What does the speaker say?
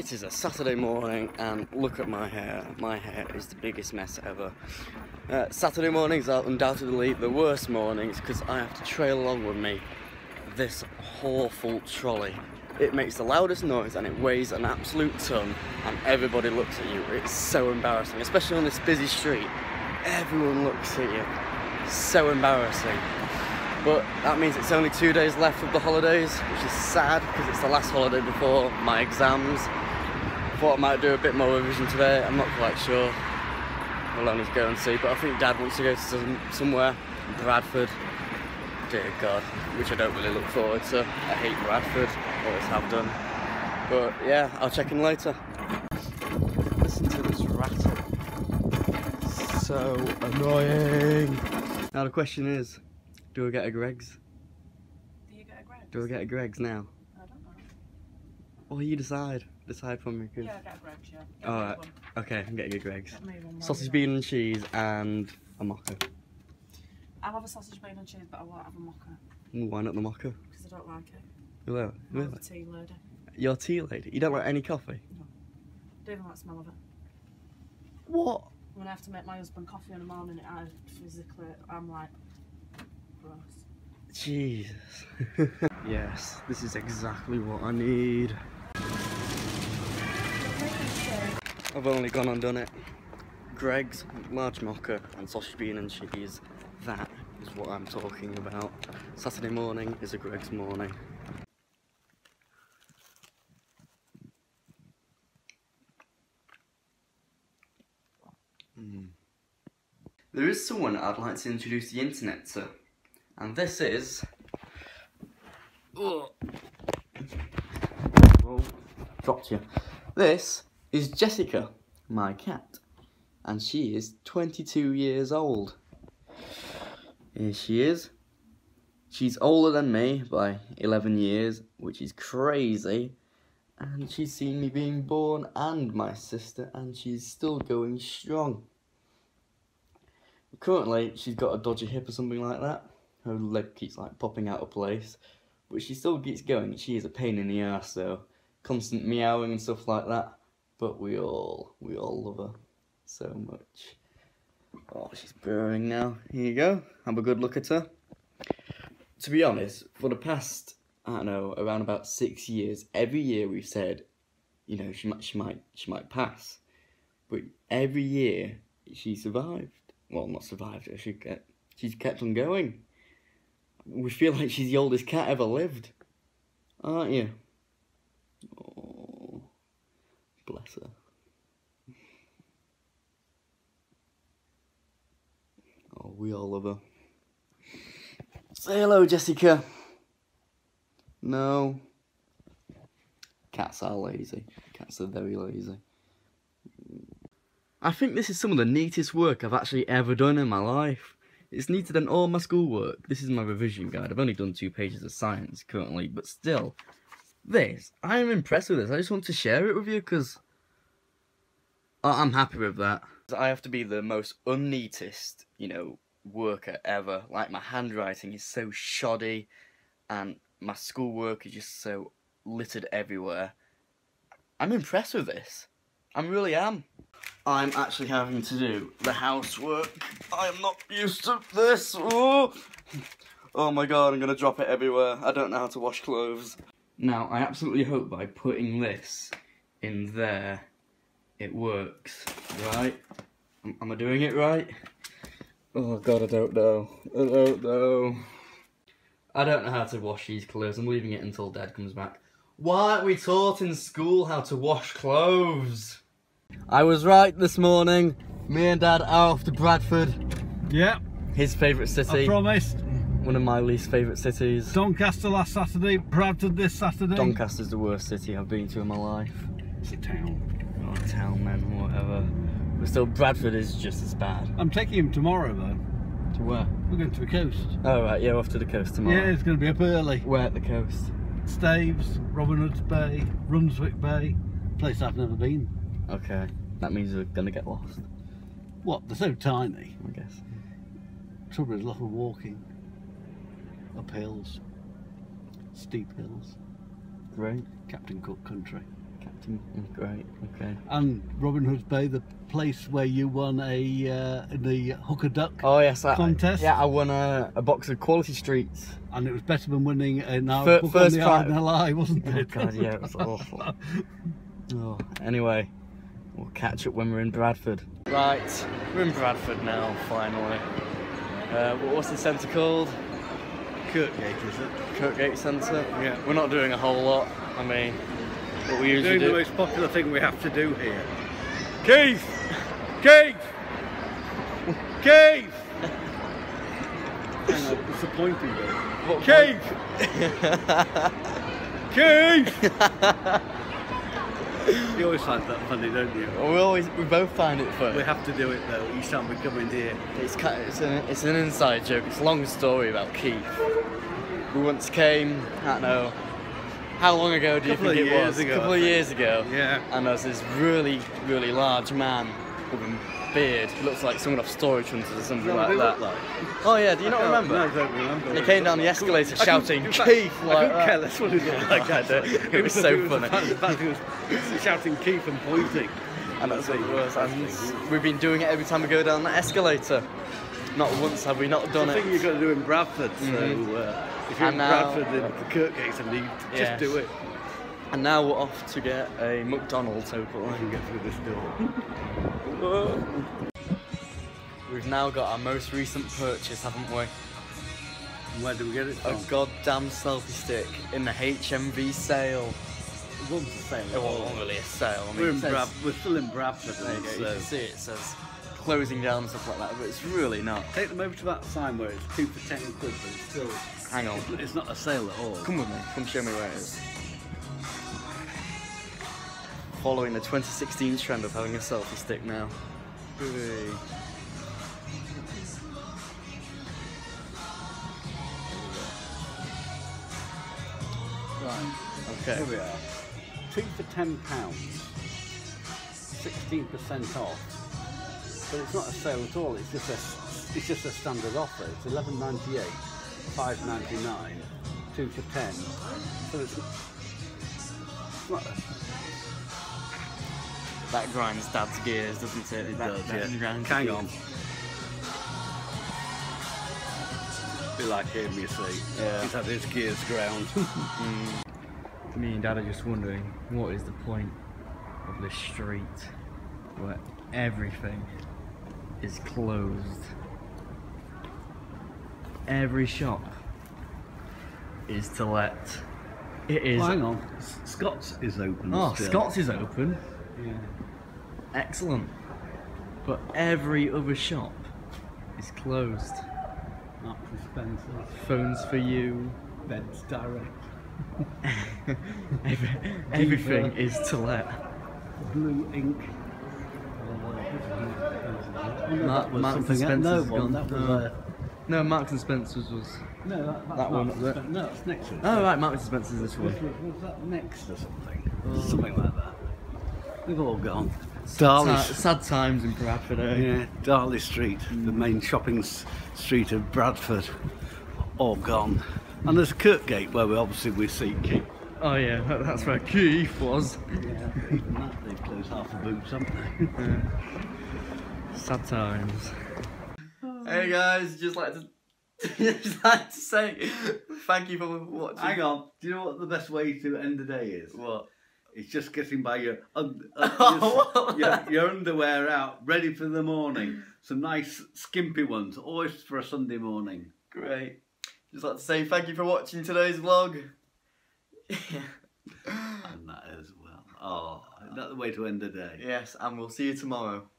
It is a Saturday morning and look at my hair. My hair is the biggest mess ever. Saturday mornings are undoubtedly the worst mornings because I have to trail along with me this awful trolley. It makes the loudest noise and it weighs an absolute ton and everybody looks at you. It's so embarrassing, especially on this busy street. Everyone looks at you. So embarrassing. But that means it's only 2 days left of the holidays, which is sad because it's the last holiday before my exams. Thought I might do a bit more revision today, I'm not quite sure. We'll only go and see, but I think Dad wants to go to somewhere, Bradford. Dear God, which I don't really look forward to. I hate Bradford, always have done. But yeah, I'll check in later. Listen to this rattle. So annoying. Now the question is, do I get a Greggs? Do you get a Greggs? Do I get a Greggs now? I don't know. Well, you decide. Decide for me. Cause... Yeah, I get a Greggs, yeah. Alright, okay, I'm getting a Greggs. Sausage, bean and cheese and a mocha. I'll have a sausage, bean and cheese, but I won't have a mocha. Why not the mocha? Because I don't like it. You don't? Really? I'm a tea lady. You're a tea lady? You don't like any coffee? No. I don't even like the smell of it. What? When I have to make my husband coffee in the morning, I physically, I'm like... Gross. Jesus. Yes, this is exactly what I need. I've only gone and done it. Greggs, large mocha and sausage, bean and cheese. That is what I'm talking about. Saturday morning is a Greggs morning. There is someone I'd like to introduce the internet to. And this is... Oh, dropped you. This is Jessica, my cat. And she is 22 years old. Here she is. She's older than me by 11 years, which is crazy. And she's seen me being born and my sister, and she's still going strong. Currently, she's got a dodgy hip or something like that. Her leg keeps like popping out of place, but she still keeps going. She is a pain in the ass though, constant meowing and stuff like that. But we all love her so much. Oh, she's burrowing now. Here you go. Have a good look at her. To be honest, for the past, I don't know, around about 6 years, every year we've said, you know, she might pass, but every year she survived. Well, not survived. She's kept on going. We feel like she's the oldest cat ever lived, aren't you? Oh, bless her. Oh, we all love her. Say hello, Jessica. No. Cats are lazy. Cats are very lazy. I think this is some of the neatest work I've actually ever done in my life. It's neater than all my schoolwork. This is my revision guide. I've only done 2 pages of science currently, but still, this, I am impressed with this. I just want to share it with you because I'm happy with that. I have to be the most unneatest, you know, worker ever. Like, my handwriting is so shoddy and my schoolwork is just so littered everywhere. I'm impressed with this. I really am. I'm actually having to do the housework. I am not used to this. Oh, oh my God, I'm gonna drop it everywhere. I don't know how to wash clothes. Now, I absolutely hope by putting this in there, it works, right? Am I doing it right? Oh God, I don't know. I don't know. I don't know how to wash these clothes. I'm leaving it until Dad comes back. Why aren't we taught in school how to wash clothes? I was right this morning. Me and Dad are off to Bradford. Yeah. His favourite city. I promised. One of my least favourite cities. Doncaster last Saturday, Bradford this Saturday. Doncaster's the worst city I've been to in my life. It's a town. Or a town, man, whatever. But still, Bradford is just as bad. I'm taking him tomorrow, though. To where? We're going to the coast. Oh, right, yeah, we're off to the coast tomorrow. Yeah, it's going to be up early. Where at the coast? Staves, Robin Hood's Bay, Runswick Bay. Place I've never been. Okay, that means we're gonna get lost. What? They're so tiny. I guess. Trouble is, a lot of walking up hills, steep hills. Great. Captain Cook Country. Great, okay. And Robin Hood's Bay, the place where you won the hook a duck contest. Yeah, I won a box of quality streets. And it was better than winning an hour book on the RNLI, wasn't it? Oh God, yeah, it was awful. Oh. Anyway, we'll catch up when we're in Bradford. Right, we're in Bradford now, finally. What's the centre called? Kirkgate, is it? Kirkgate Centre? Yeah. We're not doing a whole lot, I mean, what we usually do. We're doing the most popular thing we have to do here. Keith! Keith! Keith! Hang on, it's a pointy bit. What Keith! Keith! You always find that funny, don't you? Well, we both find it funny. We have to do it though, each time we come in here. It's an inside joke, it's a long story about Keith. We once came, I don't know, how long ago do you think it was? A couple of years ago. Yeah. And there's this really, really large man with a beard. He looks like someone off Storage Hunters or something like that. Oh yeah, do you not remember? No, I don't remember. And he came down the escalator shouting, Keith! I couldn't care less what he looked like that day. It was so funny. In fact, he was shouting Keith and pointing. And that's what it was. And we've been doing it every time we go down the escalator. Not once have we not done it. I think you've got to do in Bradford, so... if you're in Bradford in the Kirkgate Centre, just do it. And now we're off to get a McDonald's, hopefully. I can get through this door. We've now got our most recent purchase, haven't we? Where did we get it from? A goddamn selfie stick in the HMV sale. It wasn't a sale. It wasn't really a sale. I mean, we're still in Bradford, so you can see it says closing down and stuff like that, but it's really not. Take them over to that sign where it's 2 for 10 quid, but it's still... Hang on. It's not a sale at all. Come with me. Come show me where it is. Following the 2016 trend of having a selfie stick now. Hooray. Right. Okay. Here we are. 2 for £10. 16% off. But it's not a sale at all. It's just a standard offer. It's £11.98. £5.99, 2 for 10. So it's not that grinds Dad's gears, doesn't it? It does, yeah. Hang on. Be like him, you see. Yeah. He's had his gears ground. Me and Dad are just wondering what is the point of this street where everything is closed. Every shop is to let. It is. Oh, hang on, Scott's is open. Oh, still. Scott's is open. Yeah. Excellent. But every other shop is closed. Marks and Spencers. Phones for You. Beds Direct. Everything is to let. Blue Ink. Marks and Spencers. No, Marks and Spencers was. No, that one. No, it's next to it. Oh, right, Marks and Spencers is this one. Was that next or something? Oh. Something like that. We've all gone. Sad times in Bradford, eh? Yeah, Darley Street, the main shopping street of Bradford, all gone. And there's Kirkgate where we obviously see Keith. Oh, yeah, that's where Keith was. Yeah, even that, they've closed half the Boots, haven't they? Yeah. Sad times. Hey guys, just like to say thank you for watching. Hang on, do you know what the best way to end the day is? What? It's just getting by your your underwear out, ready for the morning. Some nice skimpy ones, always for a Sunday morning. Great. Just like to say thank you for watching today's vlog. And that as well. Oh, that's the way to end the day. Yes, and we'll see you tomorrow.